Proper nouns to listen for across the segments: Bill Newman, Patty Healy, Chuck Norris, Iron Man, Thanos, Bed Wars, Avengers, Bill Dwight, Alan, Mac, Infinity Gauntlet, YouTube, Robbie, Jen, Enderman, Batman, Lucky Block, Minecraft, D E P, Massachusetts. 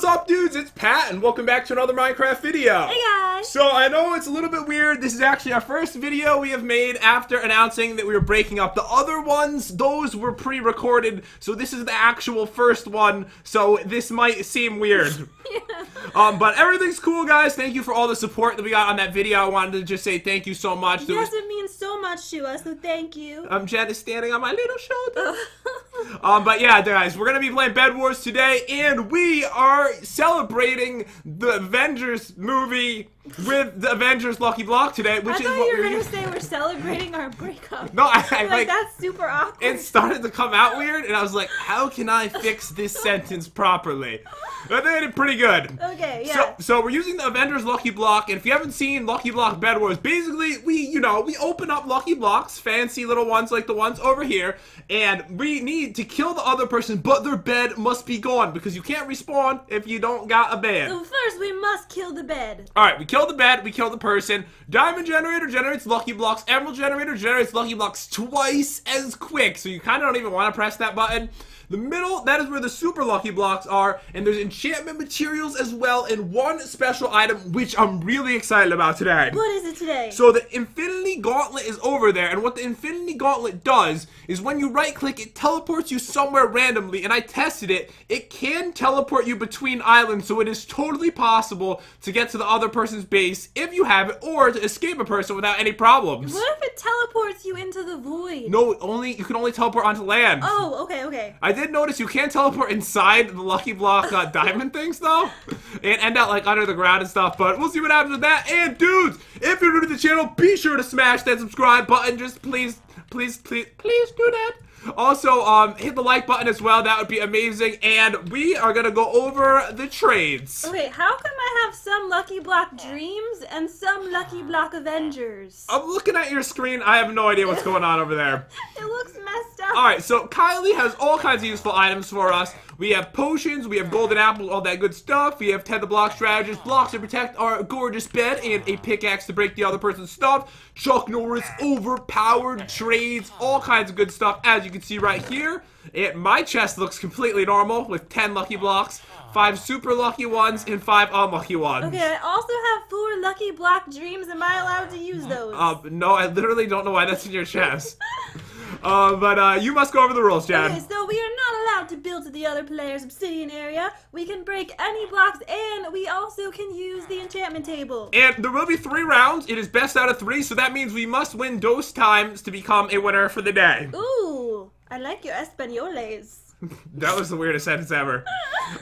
What's up, dudes? It's Pat, and welcome back to another Minecraft video. Hey, guys! So, I know it's a little bit weird. This is actually our first video we have made after announcing that we were breaking up. The other ones, those were pre-recorded, so this is the actual first one, so this might seem weird. Yeah. But everything's cool, guys. Thank you for all the support that we got on that video. I wanted to just say thank you so much. Yes, it means so much to us, so thank you. Jen is standing on my little shoulder. But yeah, guys, we're going to be playing Bed Wars today, and we are celebrating the Avengers movie with the Avengers Lucky Block today, which is what we're going to say. We're celebrating our breakup. No, I that's super awkward. It started to come out weird, and I was like, how can I fix this sentence properly? I think I did pretty good. Okay, yeah. So we're using the Avengers Lucky Block, and if you haven't seen Lucky Block Bed Wars, basically we open up Lucky Blocks, fancy little ones like the ones over here, and we need to kill the other person, but their bed must be gone because you can't respawn if you don't got a bed. So first we must kill the bed. All right, we kill the bed, we kill the person. Diamond generator generates Lucky Blocks. Emerald generator generates Lucky Blocks twice as quick, so you kind of don't even want to press that button. The middle, that is where the super Lucky Blocks are, and there's enchantment materials as well, and one special item, which I'm really excited about today. What is it today? So the Infinity Gauntlet is over there, and what the Infinity Gauntlet does is when you right-click, it teleports you somewhere randomly, and I tested it. It can teleport you between islands, so it is totally possible to get to the other person's base if you have it, or to escape a person without any problems. What if it teleports you into the void? No, you can only teleport onto land. Oh, okay, okay. I did notice you can't teleport inside the Lucky Block diamond things, though, and end up like under the ground and stuff, but we'll see what happens with that. And dudes, if you're new to the channel, be sure to smash that subscribe button. Just please do that. Also, hit the like button as well. That would be amazing. And we are going to go over the trades. Okay, how come I have some Lucky Block Dreams and some Lucky Block Avengers? I'm looking at your screen. I have no idea what's going on over there. It looks messed up. All right, so Kylie has all kinds of useful items for us. We have potions, we have golden apples, all that good stuff. We have 10 to block strategies, blocks to protect our gorgeous bed, and a pickaxe to break the other person's stuff. Chuck Norris, overpowered trades, all kinds of good stuff, as you can see right here. My chest looks completely normal with 10 Lucky Blocks, 5 super lucky ones, and 5 unlucky ones. Okay, I also have 4 Lucky Block Dreams. Am I allowed to use those? No, I literally don't know why that's in your chest. But you must go over the rules, Jen. Okay, so we are not allowed to build to the other player's obsidian area. We can break any blocks, and we also can use the enchantment table. And there will be 3 rounds. It is best out of 3, so that means we must win those times to become a winner for the day. Ooh, I like your Espanoles. That was the weirdest sentence ever.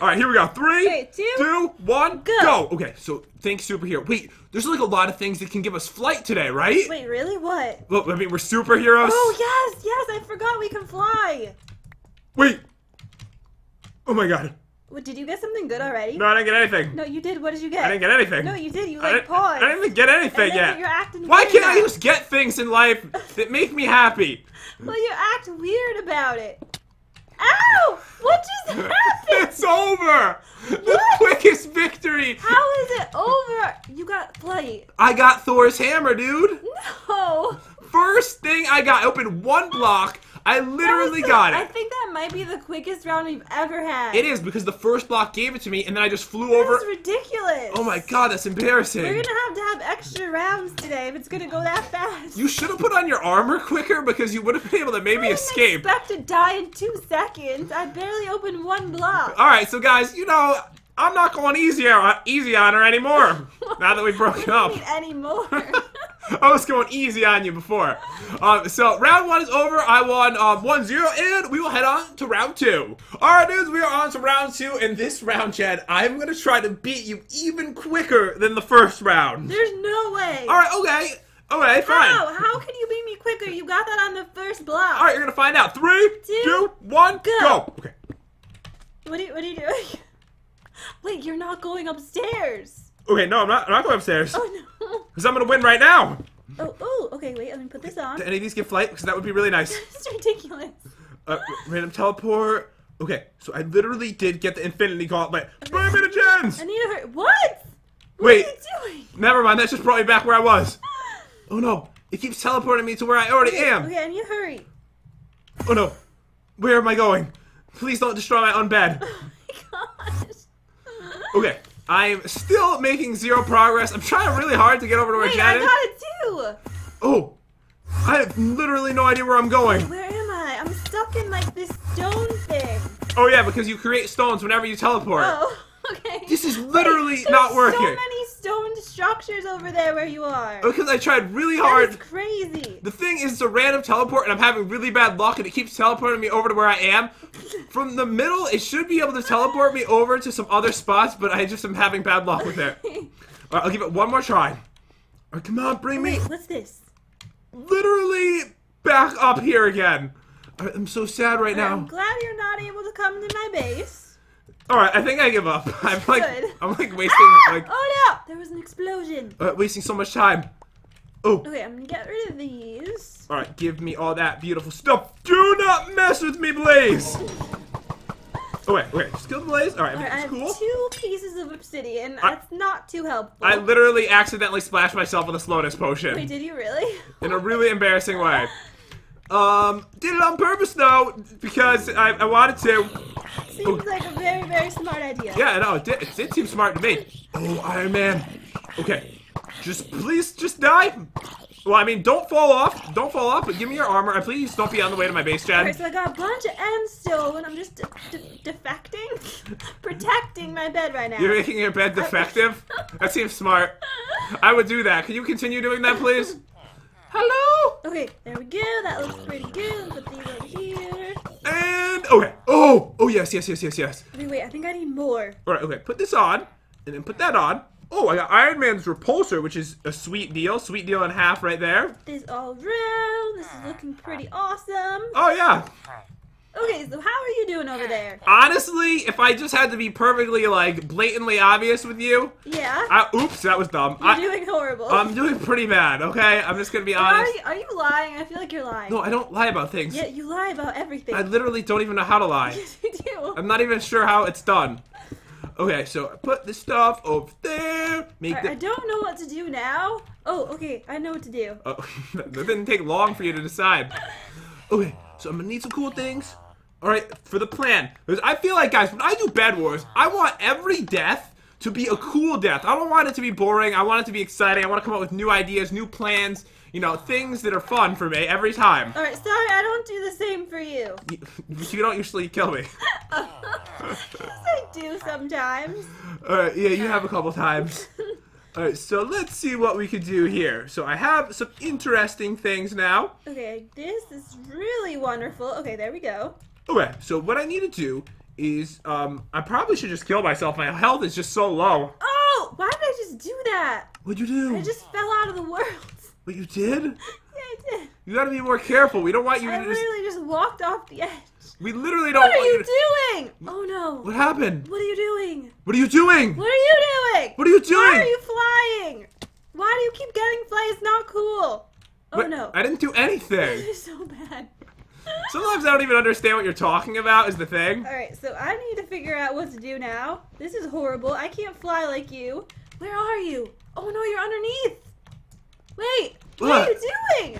All right, here we go. 3, 2, 1, go. Okay, so think superhero. Wait, there's like a lot of things that can give us flight today, right? Wait, really? What? Look, I mean, we're superheroes. Oh, yes, yes, I forgot we can fly. Wait. Oh, my God. What, did you get something good already? No, I didn't get anything. No, you did. What did you get? I didn't get anything. No, you did. You, like, paused. I didn't even get anything yet. You're acting Why weird can't about. I just get things in life that make me happy? Well, you act weird about it. Ow! What just happened? It's over! What? The quickest victory! How is it over? You got flight. I got Thor's hammer, dude! No! First thing I got, I opened one block, I literally got it. I think that might be the quickest round we've ever had. It is, because the first block gave it to me, and then I just flew over. That's ridiculous. Oh my God, that's embarrassing. We're gonna have to have extra rounds today if it's gonna go that fast. You should have put on your armor quicker, because you would have been able to maybe escape. I didn't expect to die in 2 seconds. I barely opened one block. All right, so guys, I'm not going easy on her anymore. Now that we've broken up. We don't need anymore. I was going easy on you before. So round 1 is over. I won 1-0, and we will head on to round 2. All right, dudes, we are on to round 2, and this round, Chad, I'm gonna try to beat you even quicker than the first round. There's no way. All right, okay. All right, fine. How can you beat me quicker? You got that on the first block. All right, you're gonna find out. 3, 2, 1, go. Okay. What are you doing? Wait, you're not going upstairs. Okay, no, I'm not going upstairs. Oh, no. Because I'm going to win right now. Oh, okay, wait, let me put this on. Do any of these get flight? Because that would be really nice. It's ridiculous. Random teleport. Okay, so I literally did get the Infinity Gauntlet. Bring me the gems! I need to hurt. What? Wait. What are you doing? Never mind, that just brought me back where I was. Oh, no. It keeps teleporting me to where I already am. Okay, I need to hurry. Oh, no. Where am I going? Please don't destroy my own bed. Oh, my gosh. Okay, I'm still making zero progress. I'm trying really hard to get over to where Chad is. I got it too! Oh! I have literally no idea where I'm going. Wait, where am I? I'm stuck in, like, this stone thing. Oh, yeah, because you create stones whenever you teleport. Oh, okay. This is literally not working. There's so many stone structures over there where you are. Because I tried really hard. That's crazy. The thing is, it's a random teleport, and I'm having really bad luck, and it keeps teleporting me over to where I am. From the middle, it should be able to teleport me over to some other spots, but I just am having bad luck with it. All right, I'll give it one more try. Right, come on, bring me. Wait, what's this? Literally back up here again. I'm so sad right now. I'm glad you're not able to come to my base. All right, I think I give up. I'm like, wasting. Ah! Like, oh no! There was an explosion. Wasting so much time. Oh. Okay, I'm gonna get rid of these. All right, give me all that beautiful stuff. Do not mess with me, Blaze. Oh wait, wait. Just kill the Blaze. All right, I have cool. 2 pieces of obsidian. That's not too helpful. I literally accidentally splashed myself with a slowness potion. Wait, did you really? In a really embarrassing way. Did it on purpose though, because I wanted to. Seems like a very, very smart idea. Yeah, no, it did seem smart to me. Oh, Iron Man. Okay, just please, just die. Well, I mean, don't fall off. Don't fall off, but give me your armor. And please don't be on the way to my base, Chad. Okay, so I got a bunch of end stone, and I'm just defecting, protecting my bed right now. You're making your bed defective? That seems smart. I would do that. Can you continue doing that, please? Hello? Okay, there we go. That looks pretty good. Put these over here. And, okay. Oh, oh, yes, yes, yes, yes, yes. Wait, wait, I think I need more. All right, okay. Put this on, and then put that on. Oh, I got Iron Man's repulsor, which is a sweet deal. Sweet deal in half right there. This is all real. This is looking pretty awesome. Oh, yeah. Okay, so how are you doing over there? Honestly, if I just had to be perfectly, like, blatantly obvious with you. Yeah. Oops, that was dumb. You're doing horrible. I'm doing pretty bad, okay? I'm just going to be honest. Are you lying? I feel like you're lying. No, I don't lie about things. Yeah, you lie about everything. I literally don't even know how to lie. Yes, you do. I'm not even sure how it's done. Okay, so I put this stuff over there. I don't know what to do now. Oh, okay, I know what to do. Oh, that didn't take long for you to decide. Okay, so I'm gonna need some cool things. All right, for the plan. Because I feel like, guys, when I do Bed Wars, I want every death to be a cool death. I don't want it to be boring. I want it to be exciting. I want to come up with new ideas, new plans. You know, things that are fun for me every time. All right, sorry, I don't do the same for you. You don't usually kill me. Yes, I do sometimes. All right, yeah, you have a couple times. All right, so let's see what we could do here. So I have some interesting things now. Okay, this is really wonderful. Okay, there we go. Okay, so what I need to do is, I probably should just kill myself. My health is just so low. Oh, why did I just do that? What'd you do? I just fell out of the world. But you did? Yeah, I did. You gotta be more careful. We don't want you to just... I literally just walked off the edge. We literally don't want you to... What are you doing? Oh, no. What happened? What are you doing? What are you doing? What are you doing? What are you doing? Why are you flying? Why do you keep getting flies? It's not cool. Oh, but no. I didn't do anything. This is so bad. Sometimes I don't even understand what you're talking about is the thing. All right, so I need to figure out what to do now. This is horrible. I can't fly like you. Where are you? Oh, no, you're underneath. Wait, what are you doing?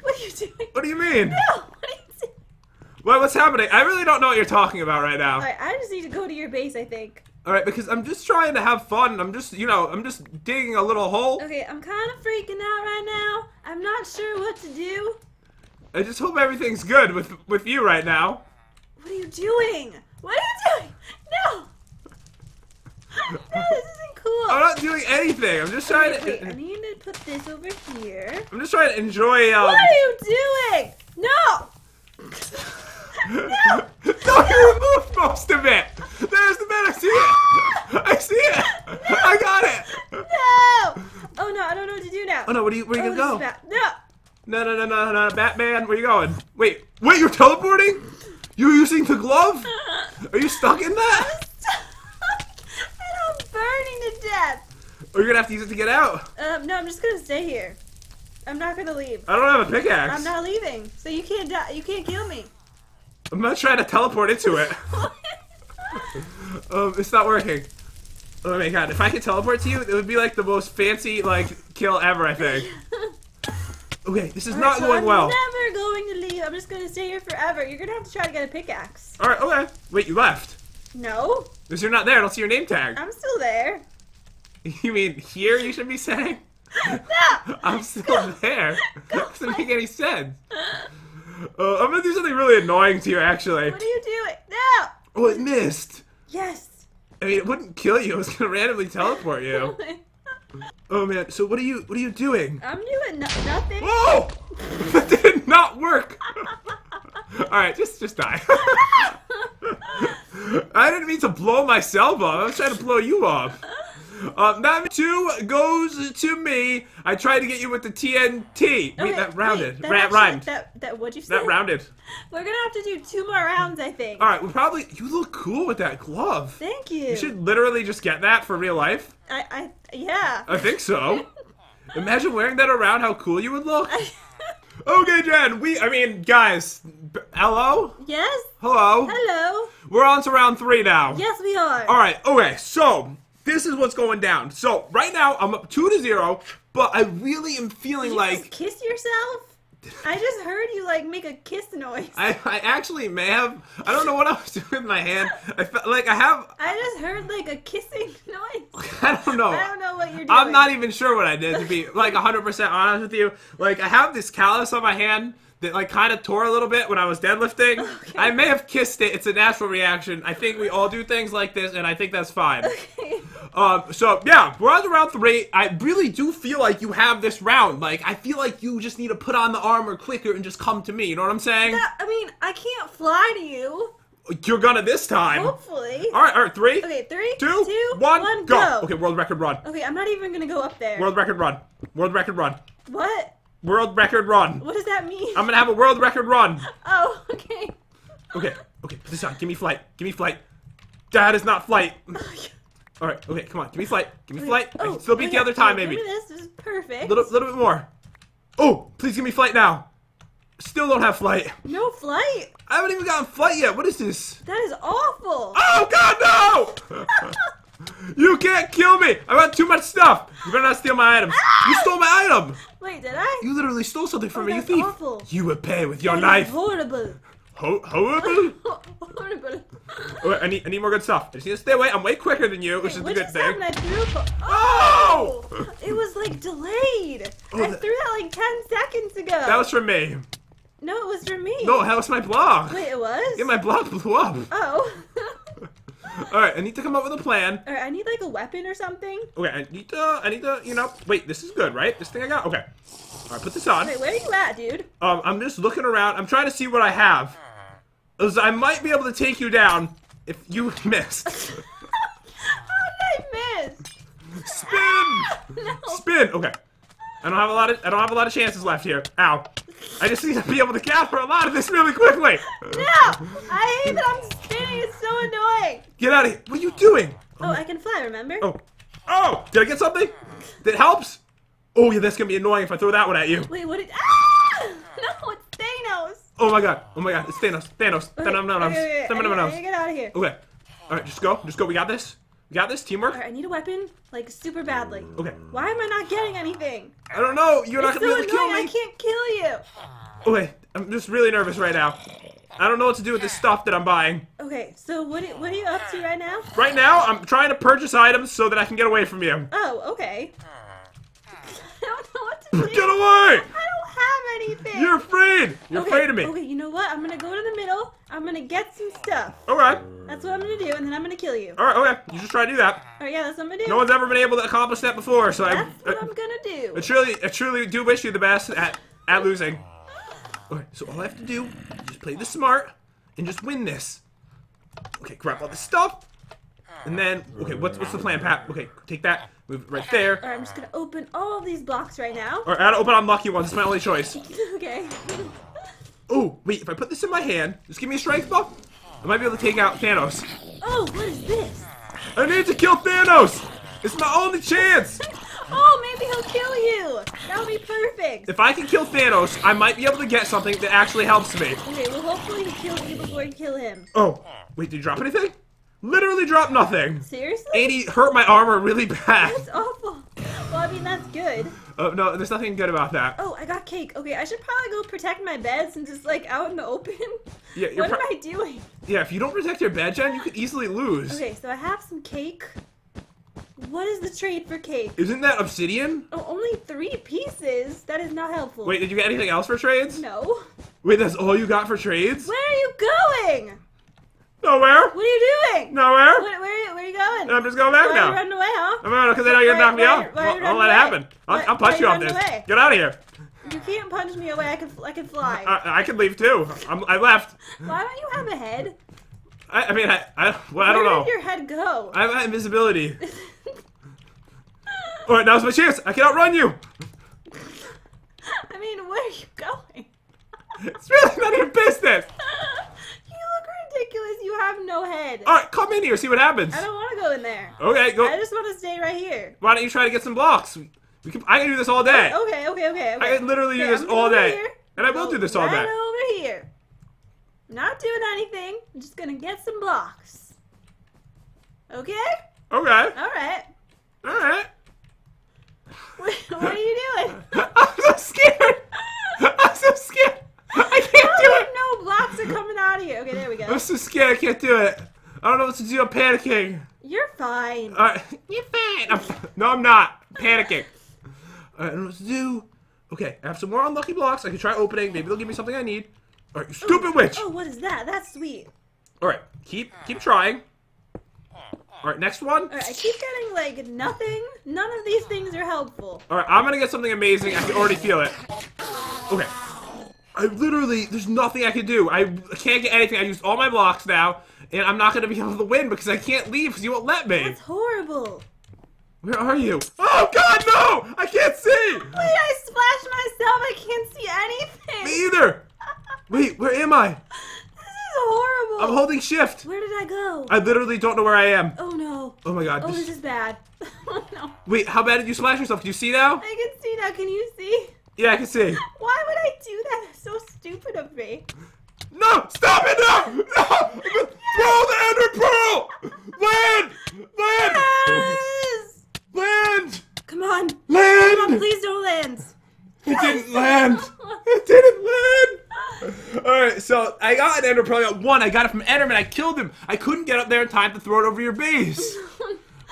What are you doing? What do you mean? No, what are you doing? Well, what's happening? I really don't know what you're talking about right now. All right, I just need to go to your base, I think. All right, because I'm just trying to have fun. I'm just, you know, I'm just digging a little hole. Okay, I'm kind of freaking out right now. I'm not sure what to do. I just hope everything's good with you right now. What are you doing? What are you doing? No. No, this isn't cool. I'm not doing anything. I'm just trying to... Wait, I need to put this over here. I'm just trying to enjoy... What are you doing? No! No! No, you removed most of it! There's the bed. I see it! I see it! No. I got it! No! Oh, no, I don't know what to do now. Oh, no, where are you going to go? No! No, no, no, no, no, Batman, where are you going? Wait, wait, you're teleporting? You're using the glove? Are you stuck in that? Burning to death. Or you're gonna have to use it to get out. No, I'm just gonna stay here. I'm not gonna leave. I don't have a pickaxe. I'm not leaving, so you can't die. You can't kill me. I'm not trying to teleport into it. It's not working. Oh my god! If I could teleport to you, it would be like the most fancy like kill ever. I think. Okay, this is not going well. I'm never going to leave. I'm just gonna stay here forever. You're gonna have to try to get a pickaxe. All right. Okay. Wait, you left. No. Because you're not there. I don't see your name tag. I'm still there. You mean here you should be saying? No. I'm still there. Doesn't make any sense. I'm going to do something really annoying to you, actually. What are you doing? No. Oh, it missed. Yes. I mean, it wouldn't kill you. It was going to randomly teleport you. Oh, man. So what are you doing? I'm doing nothing. Whoa! That did not work. All right, just die. I didn't mean to blow myself up. I was trying to blow you up. That 2 goes to me. I tried to get you with the TNT. Wait, that rounded. That rhymed. That what'd you say? That rounded. We're gonna have to do 2 more rounds, I think. All right, we probably. You look cool with that glove. Thank you. You should literally just get that for real life. Yeah. I think so. Imagine wearing that around. How cool you would look. Okay, Jen. I mean, guys. Hello? Yes? Hello? Hello? We're on to round 3 now. Yes, we are. Alright, okay, so this is what's going down. So, right now, I'm up 2-0, but I really am feeling like... Did you just kiss yourself? I just heard you, like, make a kiss noise. I actually may have... I don't know what I was doing with my hand. I felt like I have... I just heard, like, a kissing noise. I don't know. I don't know what you're doing. I'm not even sure what I did, to be, like, 100% honest with you. Like, I have this callus on my hand. It, like, kind of tore a little bit when I was deadlifting. Okay. I may have kissed it. It's a natural reaction. I think we all do things like this, and I think that's fine. Okay. So, yeah, we're on to round 3. I really do feel like you have this round. Like, I feel like you just need to put on the armor quicker and just come to me. You know what I'm saying? I mean, I can't fly to you. You're gonna this time. Hopefully. All right, 3. Okay, 3, 2, 1, go. Okay, world record run. Okay, I'm not even gonna go up there. World record run. World record run. What? World record run. What does that mean? I'm gonna have a world record run. Oh, okay. Okay, put this on. Give me flight. Give me flight. That is not flight. Oh, yeah. All right, okay, come on. Give me flight. Give me flight. Oh, I can still beat the other time, maybe. This is perfect. Little bit more. Oh, please give me flight now. Still don't have flight. No flight? I haven't even gotten flight yet. What is this? That is awful. Oh, God, no! You can't kill me! I got too much stuff! You better not steal my items. Ah! You stole my item! Wait, did I? You literally stole something from me, you thief! Awful. You would pay with your knife! Horrible! Horrible? Horrible! Oh, I need more good stuff. I just need to stay away. I'm way quicker than you, which is a good thing. Oh! It was like delayed! Oh, I threw that like 10 seconds ago! That was from me. No, it was from me. No, that was my block. Wait, it was? Yeah, my block blew up. Oh. Alright, I need to come up with a plan. Alright, I need like a weapon or something. Okay, I need to, you know, wait, this is good, right? This thing I got? Okay. Alright, put this on. Wait, where are you at, dude? I'm just looking around. I'm trying to see what I have. I might be able to take you down if you missed. How did I miss? Spin! Ah, no. Spin! Okay. I don't have a lot of chances left here. Ow. I just need to be able to capture a lot of this really quickly. No! I hate that I'm spinning. It's so annoying. Get out of here. What are you doing? Oh, I can fly, remember? Oh! Did I get something? That helps? Oh, yeah, that's going to be annoying if I throw that one at you. Wait, what did... Ah! No, it's Thanos. Oh, my God. It's Thanos. Thanos. Okay, get out of here. Okay. All right, just go. Just go. We got this. You got this, teamwork? Alright, I need a weapon, like, super badly. Okay. Why am I not getting anything? I don't know! You're not gonna be able to kill me! I can't kill you! Okay, I'm just really nervous right now. I don't know what to do with this stuff that I'm buying. Okay, so what are you up to right now? Right now, I'm trying to purchase items so that I can get away from you. Oh, okay. I don't know what to do! Get away! I don't have anything! You're afraid! You're afraid of me! Okay, you know what? I'm gonna go to the middle, I'm gonna get some stuff. Alright. That's what I'm gonna do, and then I'm gonna kill you. Alright, okay. You just try to do that. Alright, yeah, that's what I'm gonna do. No one's ever been able to accomplish that before, so that's what I'm gonna do. I truly do wish you the best at losing. Alright, so all I have to do is just play this smart and just win this. Okay, grab all this stuff. And then, okay, what's the plan, Pat? Okay, take that. Move it right there. Alright, I'm just gonna open all these blocks right now. Alright, I gotta open unlucky ones. It's my only choice. Okay. Oh, wait, if I put this in my hand, just give me a strength buff. I might be able to take out Thanos. Oh, what is this? I need to kill Thanos! It's my only chance! Oh, maybe he'll kill you! That'll be perfect! If I can kill Thanos, I might be able to get something that actually helps me. Okay, well hopefully he kills you before you kill him. Oh, wait, did you drop anything? Literally dropped nothing! Seriously? 80 hurt my armor really bad. That's awful. Well, I mean, that's good. Oh, no, there's nothing good about that. Oh, I got cake. Okay, I should probably go protect my bed since it's, like, out in the open. Yeah, what am I doing? Yeah, if you don't protect your bed, Jen, you could easily lose. Okay, so I have some cake. What is the trade for cake? Isn't that obsidian? Oh, only 3 pieces? That is not helpful. Wait, did you get anything else for trades? No. Wait, that's all you got for trades? Where are you going? Nowhere. What are you doing? Nowhere. Where are you going? I'm just going back now. You're running away, huh? I'm out because I know you're going to knock me out. Don't let it happen. I'll punch you on this. Get out of here. You can't punch me away. I can fly. I can leave too. I left. Why don't you have a head? I mean, I don't know. Where did your head go? I have invisibility. All right, now's my chance. I can outrun you. I mean, where are you going? It's really none of your business. You have no head. All right, come in here, see what happens. I don't want to go in there. Okay, go. I just want to stay right here. Why don't you try to get some blocks? I can do this all day. Okay. I can literally do this all day, and I will do this all day. Over here. I'm not doing anything. I'm just gonna get some blocks. Okay. All right. What are you doing? I'm so scared. I'm so scared. I can't do it. No blocks are coming out of here. Okay, there we go. I'm so scared. I can't do it. I don't know what to do. I'm panicking. You're fine. You're fine. I'm not. Panicking. All right, I don't know what to do. Okay, I have some more on Lucky Blocks. I can try opening. Maybe they'll give me something I need. All right, stupid witch. Oh, what is that? That's sweet. All right, keep trying. All right, next one. All right, I keep getting, like, nothing. None of these things are helpful. All right, I'm going to get something amazing. I can already feel it. Okay. I literally, there's nothing I can do. I can't get anything. I used all my blocks now, and I'm not going to be able to win because I can't leave because you won't let me. That's horrible. Where are you? Oh, God, no! I can't see! Wait, I splashed myself. I can't see anything. Me either. Wait, where am I? This is horrible. I'm holding shift. Where did I go? I literally don't know where I am. Oh, no. Oh, my God. Oh, this is bad. Oh, no. Wait, how bad did you splash yourself? Can you see now? I can see now. Can you see? Yeah, I can see. Why would I do that? That's so stupid of me. No! Stop it! No! No! Yes. Throw the ender pearl! Land! Land! Yes! Land! Come on. Land! Come on, please don't land. It didn't land. It didn't land. Alright, so I got an ender pearl. I got one. I got it from Enderman. I killed him. I couldn't get up there in time to throw it over your base.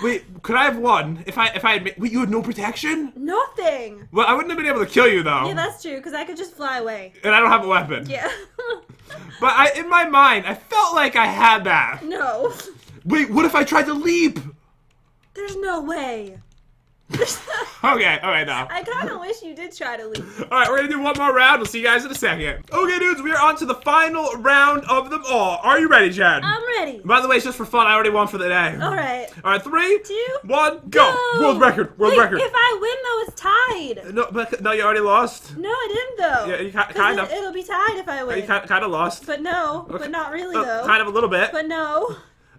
Wait, could I have won? If I had... Wait, you had no protection? Nothing! Well, I wouldn't have been able to kill you, though. Yeah, that's true, because I could just fly away. And I don't have a weapon. Yeah. But in my mind, I felt like I had that. No. Wait, what if I tried to leap? There's no way. Okay, all right, now. I kind of wish you did try to leave. All right, we're going to do one more round. We'll see you guys in a second. Okay, dudes, we are on to the final round of them all. Are you ready, Jen? I'm ready. By the way, it's just for fun. I already won for the day. All right. All right, 3, 2, 1, go. World record, world record. If I win, though, it's tied. No, but, no, you already lost. No, I didn't, though. Yeah, you kind of. It'll be tied if I win. You kind of lost. But no, okay. But not really, though. Kind of a little bit. But no.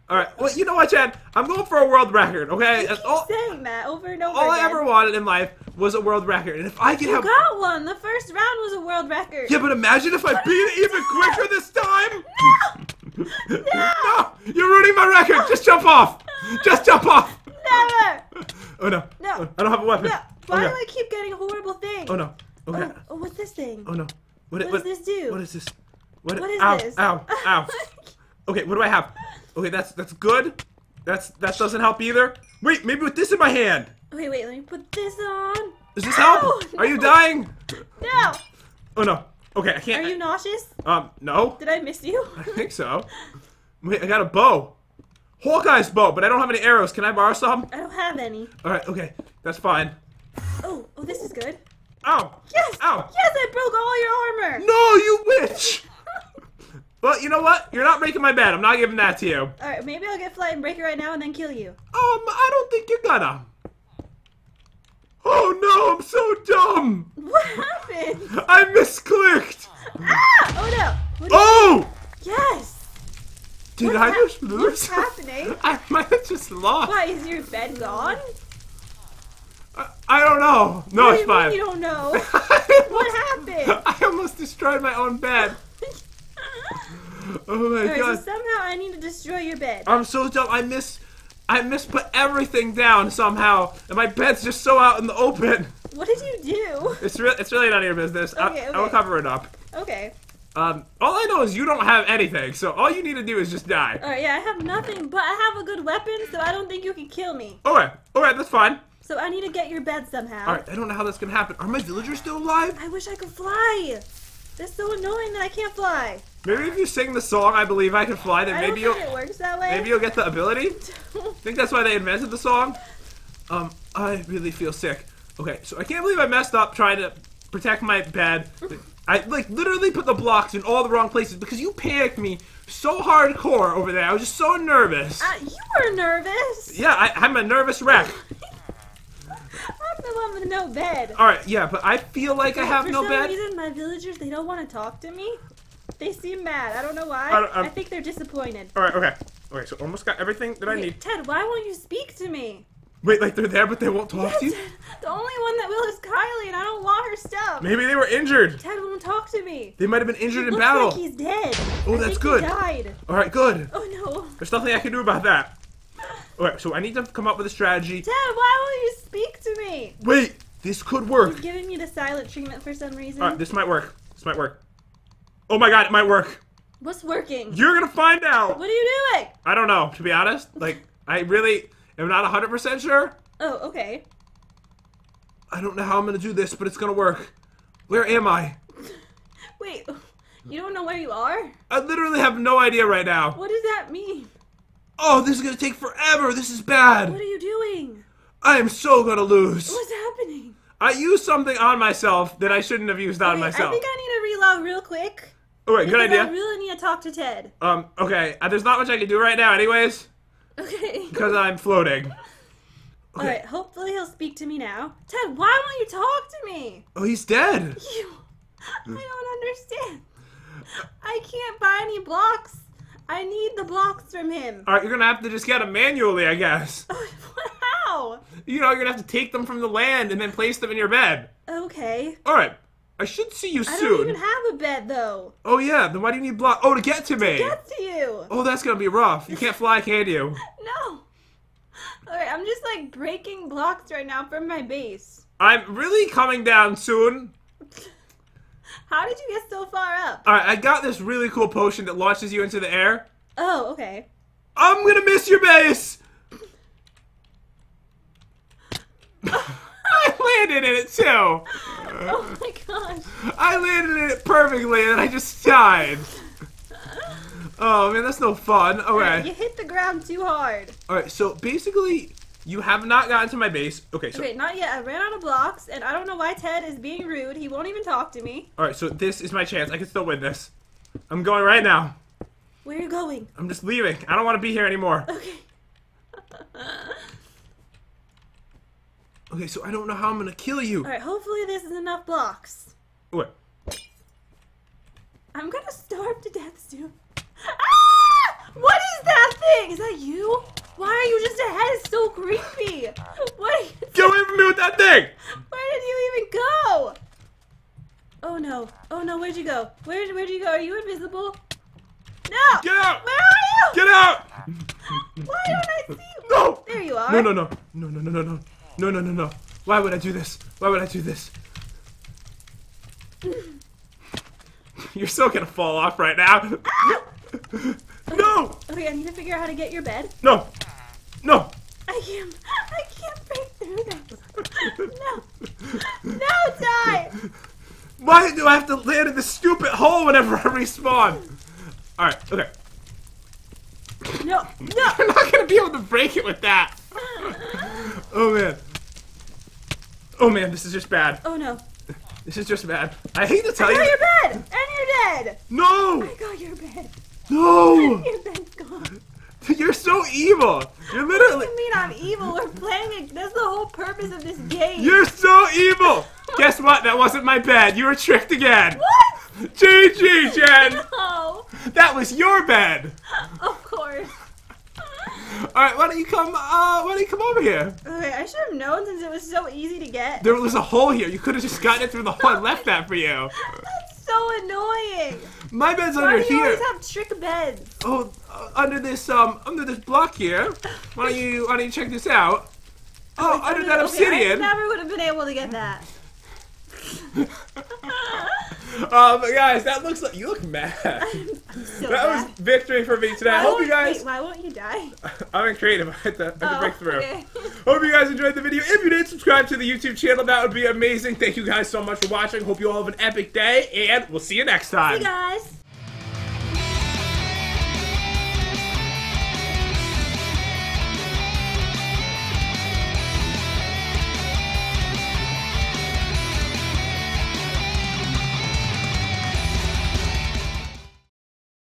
All right, well, you know what, Chad? I'm going for a world record, okay? I keep saying that over and over again. I ever wanted in life was a world record, and if I could have... You got one! The first round was a world record! Yeah, but imagine if I beat it even quicker this time! No! No! You're ruining my record! No. Just jump off! Just jump off! Never! Oh, no. No. I don't have a weapon. No. Why do I keep getting horrible things? Oh, no. Okay. Oh, what's this thing? Oh, no. What does this do? What is this? What is this? Ow, ow, ow. Okay, what do I have? Okay, that's good. That doesn't help either. Wait, maybe with this in my hand. Okay, wait, let me put this on. Does this help? No. Are you dying? No. Oh no. Okay, I can't. Are you nauseous? No. Did I miss you? I think so. Wait, I got a bow. Hawkeye's bow, but I don't have any arrows. Can I borrow some? I don't have any. All right, okay, that's fine. Oh, this is good. Ow. Yes. Ow. Yes, I broke all your armor. No, you witch. Well, you know what? You're not making my bed. I'm not giving that to you. All right, maybe I'll get flight and break it right now and then kill you. I don't think you're gonna. Oh, no, I'm so dumb. What happened? I misclicked. Ah! Oh, no. Yes. Did I just lose? What's happening? I might have just lost. Why, is your bed gone? I don't know. No, it's fine. You don't know? What happened? I almost destroyed my own bed. Oh my God. So somehow I need to destroy your bed. I'm so dumb. I misput everything down somehow. And my bed's just so out in the open. What did you do? It's really none of your business. Okay, I will cover it up. Okay. All I know is you don't have anything, so all you need to do is just die. Alright, yeah, I have nothing, but I have a good weapon, so I don't think you can kill me. Alright, that's fine. So I need to get your bed somehow. Alright, I don't know how that's gonna happen. Are my villagers still alive? I wish I could fly. That's so annoying that I can't fly. Maybe if you sing the song, I believe I can fly, then maybe you'll... I don't think it works that way. Maybe you'll get the ability. I think that's why they invented the song. I really feel sick. Okay, so I can't believe I messed up trying to protect my bed. I, like, literally put the blocks in all the wrong places because you panicked me so hardcore over there. I was just so nervous. You were nervous? Yeah, I'm a nervous wreck. I'm the one with no bed. Alright, yeah, but I feel like I have no bed. For some reason, my villagers, they don't want to talk to me. They seem mad. I don't know why. I think they're disappointed. Alright, okay. Okay, so almost got everything that I need. Ted, why won't you speak to me? Wait, like they're there but they won't talk to you? The only one that will is Kylie, and I don't want her stuff. Maybe they were injured. Ted won't talk to me. They might have been injured in battle. Looks like he's dead. Oh, that's good. He died. All right, good. Oh no. There's nothing I can do about that. All right, so I need to come up with a strategy. Ted, why won't you speak to me? Wait, this could work. He's giving me the silent treatment for some reason. All right, this might work. This might work. Oh my God, it might work. What's working? You're gonna find out. What are you doing? I don't know. To be honest, like I really. I'm not 100% sure. Oh, okay. I don't know how I'm going to do this, but it's going to work. Where am I? Wait, you don't know where you are? I literally have no idea right now. What does that mean? Oh, this is going to take forever. This is bad. What are you doing? I am so going to lose. What's happening? I used something on myself that I shouldn't have used on myself. I think I need to reload real quick. All right, good idea. I really need to talk to Ted. Okay, there's not much I can do right now anyways. Okay. Because I'm floating. Okay. Alright, hopefully he'll speak to me now. Ted, why won't you talk to me? Oh, he's dead. I don't understand. I can't buy any blocks. I need the blocks from him. Alright, you're going to have to just get them manually, I guess. How? You know, you're going to have to take them from the land and then place them in your bed. Okay. Alright, I should see you soon. I don't even have a bed, though. Oh, yeah, then why do you need blocks? Oh, to get to me. To get to you. Oh, that's going to be rough. You can't fly, can you? No. All right, I'm just, like, breaking blocks right now from my base. I'm really coming down soon. How did you get so far up? All right, I got this really cool potion that launches you into the air. Oh, okay. I'm going to miss your base. I landed in it, too. Oh my gosh. I landed in it perfectly and I just died. Oh man, that's no fun. Okay. You hit the ground too hard. Alright, so basically, you have not gotten to my base. Okay, so. Okay, not yet. I ran out of blocks and I don't know why Ted is being rude. He won't even talk to me. Alright, so this is my chance. I can still win this. I'm going right now. Where are you going? I'm just leaving. I don't want to be here anymore. Okay. Okay, so I don't know how I'm gonna kill you. Alright, hopefully this is enough blocks. What? I'm gonna starve to death soon. Ah! What is that thing? Is that you? Why are you just ahead? It's so creepy. What? Get away from me with that thing! Where did you even go? Oh no. Oh no, where'd you go? Where'd you go? Are you invisible? No! Get out! Where are you? Get out! Why don't I see you? No! There you are. No. No. Why would I do this? Why would I do this? You're still gonna fall off right now. Ah! No! Okay, I need to figure out how to get your bed. No! I can't break through this. No, die! Why do I have to land in this stupid hole whenever I respawn? Alright, okay. No! You're not gonna be able to break it with that! Oh man, this is just bad. Oh no. This is just bad. I hate to tell you. I got your bed! And you're dead! No! I got your bed. No! Your bed's gone. You're so evil! You're literally. What do you mean I'm evil? We're playing it. That's the whole purpose of this game. You're so evil! Guess what? That wasn't my bed. You were tricked again. What? GG, Jen! No! That was your bed! Of course. Alright, why don't you come over here? Okay, I should have known since it was so easy to get. There was a hole here. You could have just gotten it through the hole and left that for you. That's so annoying. My bed's under here. Why do you always have trick beds? Oh, under this block here. Why don't you check this out? Oh, under that obsidian! I never would have been able to get that. But guys, that looks like you look mad. I'm so mad. Was victory for me today. I hope you guys. Wait, why won't you die? I'm in creative. I had to break through. Okay. Hope you guys enjoyed the video. If you did, subscribe to the YouTube channel. That would be amazing. Thank you guys so much for watching. Hope you all have an epic day, and we'll see you next time. See you guys.